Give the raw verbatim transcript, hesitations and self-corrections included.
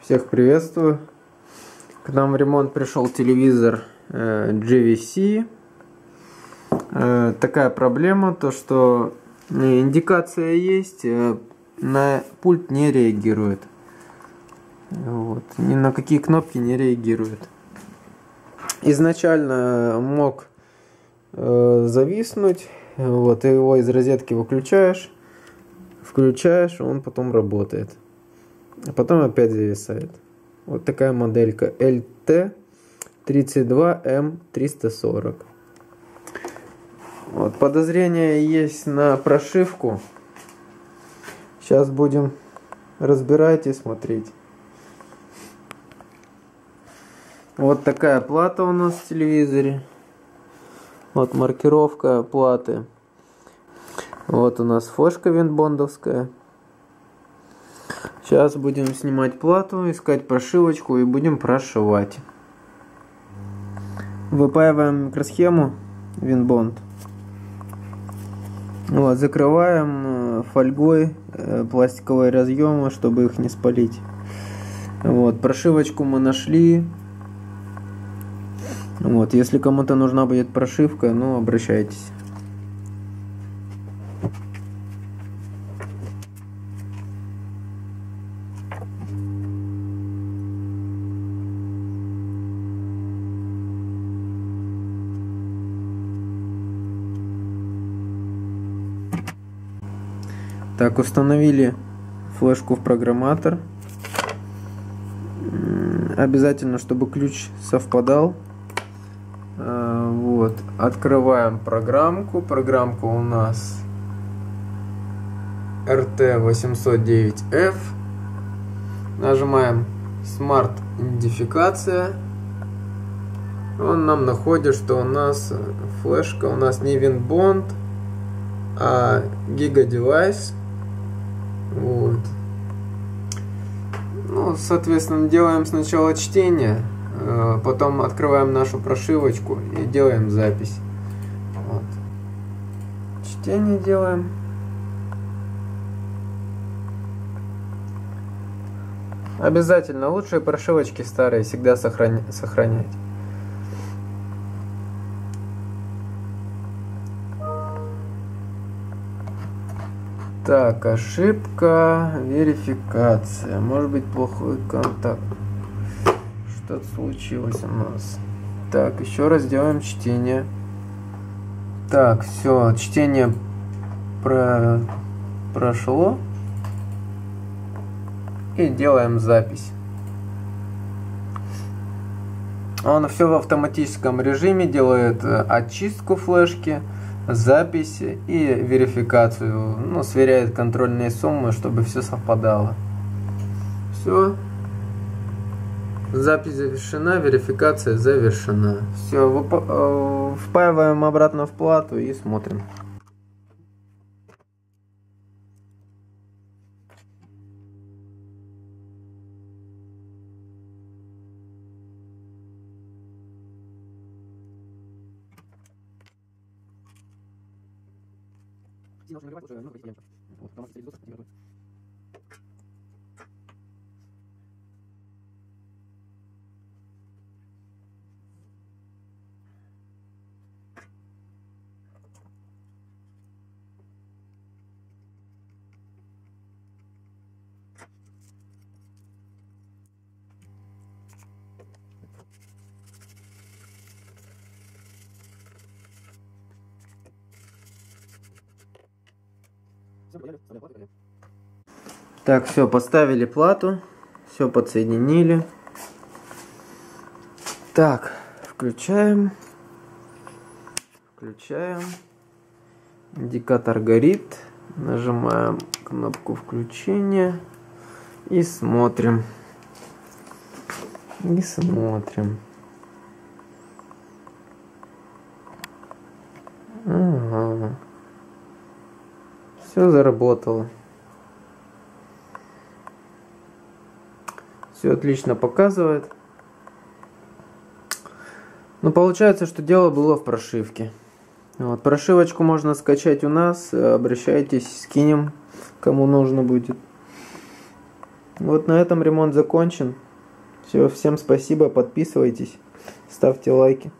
Всех приветствую. К нам в ремонт пришел телевизор э, джей ви си. Э, такая проблема, то что индикация есть, э, на пульт не реагирует. Вот, ни на какие кнопки не реагирует. Изначально мог э, зависнуть, вот, и его из розетки выключаешь, включаешь, он потом работает. А потом опять зависает. Вот такая моделька эл тэ тридцать два эм триста сорок. Вот, подозрение есть на прошивку. Сейчас будем разбирать и смотреть. Вот такая плата у нас в телевизоре. Вот маркировка платы. Вот у нас флешка винбондовская. Сейчас будем снимать плату, искать прошивочку и будем прошивать. Выпаиваем микросхему Winbond. Вот, закрываем фольгой пластиковые разъемы, чтобы их не спалить. Вот, прошивочку мы нашли. Вот, если кому-то нужна будет прошивка, ну, обращайтесь. Так, установили флешку в программатор. Обязательно, чтобы ключ совпадал. Вот. Открываем программку. Программка у нас эр тэ восемь ноль девять эф. Нажимаем смарт-идентификация. Он нам находит, что у нас флешка у нас не Winbond, а GigaDevice. Вот. Ну, соответственно, делаем сначала чтение, потом открываем нашу прошивочку и делаем запись. Вот. Чтение делаем. Обязательно лучшие прошивочки старые всегда сохраня- сохранять. Так, ошибка, верификация, может быть плохой контакт, что-то случилось у нас. Так, еще раз делаем чтение. Так, все, чтение про... прошло, и делаем запись. Он все в автоматическом режиме делает очистку флешки, записи и верификацию, ну, сверяет контрольные суммы, чтобы все совпадало. Все, запись завершена, верификация завершена. Все, впаиваем обратно в плату и смотрим. Так, все, поставили плату, все подсоединили. Так, включаем, включаем, индикатор горит, нажимаем кнопку включения и смотрим, и смотрим. Ага. Все заработало. Все отлично показывает. Но получается, что дело было в прошивке. Вот, прошивочку можно скачать у нас. Обращайтесь, скинем, кому нужно будет. Вот на этом ремонт закончен. Все, всем спасибо, подписывайтесь, ставьте лайки.